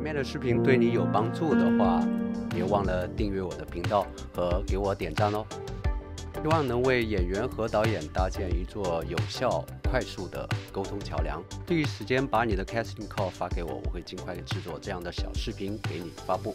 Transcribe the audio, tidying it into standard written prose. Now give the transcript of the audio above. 前面的视频对你有帮助的话，别忘了订阅我的频道和给我点赞哦。希望能为演员和导演搭建一座有效、快速的沟通桥梁。第一时间把你的 casting call 发给我，我会尽快制作这样的小视频给你发布。